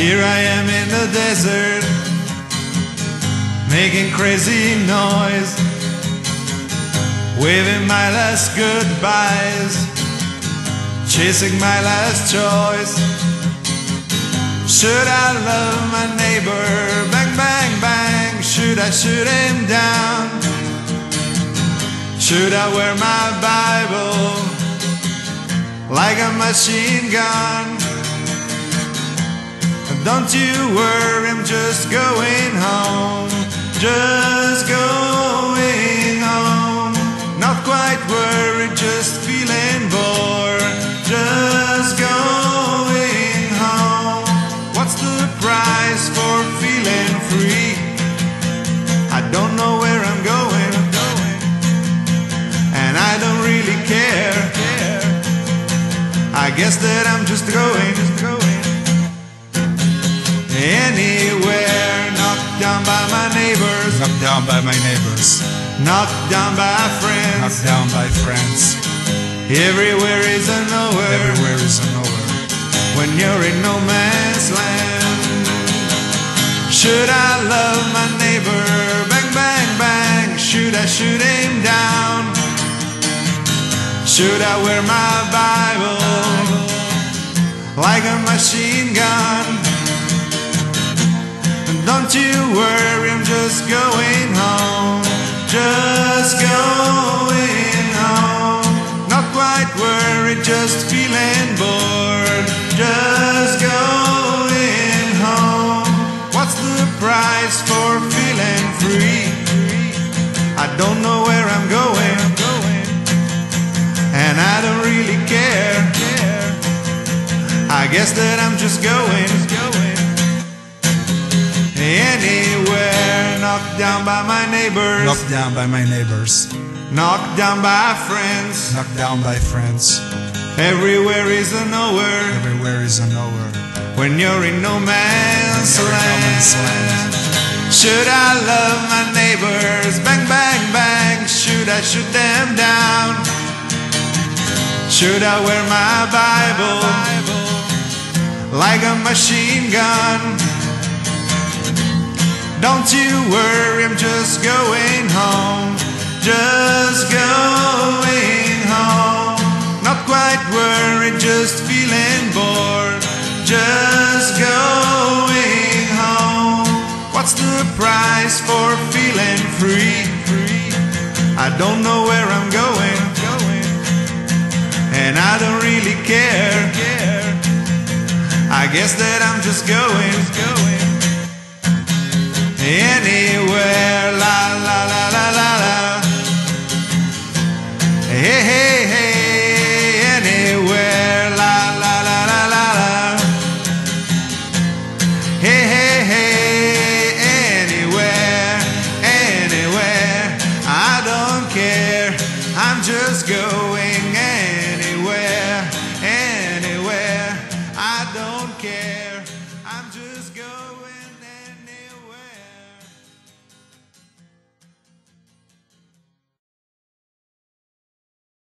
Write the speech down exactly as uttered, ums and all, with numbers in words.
Here I am in the desert, making crazy noise, waving my last goodbyes, chasing my last choice. Should I love my neighbor? Bang, bang, bang. Should I shoot him down? Should I wear my Bible like a machine gun? Don't you worry, I'm just going home, just going home. Not quite worried, just feeling bored, just going home. What's the price for feeling free? I don't know where I'm going, and I don't really care. I guess that I'm just going anywhere. Knocked down by my neighbors, knocked down by my neighbors, knocked down by friends, knocked down by friends. Everywhere is a nowhere, everywhere is a nowhere, when you're in no man's land. Should I love my neighbor? Bang, bang, bang. Should I shoot him down? Should I wear my Bible like a machine gun? Don't you worry, I'm just going home, just going home. Not quite worried, just feeling bored, just going home. What's the price for feeling free? I don't know where I'm going, and I don't really care. I guess that I'm just going anywhere. Knocked down by my neighbors, knocked down by my neighbors, knocked down by friends, knocked down by friends. Everywhere is a nowhere, everywhere is a nowhere, when you're in no man's land. Should I love my neighbors? Bang, bang, bang. Should I shoot them down? Should I wear my Bible like a machine gun? Don't you worry, I'm just going home, just going home. Not quite worried, just feeling bored, just going home. What's the price for feeling free? I don't know where I'm going, and I don't really care. I guess that I'm just going anywhere.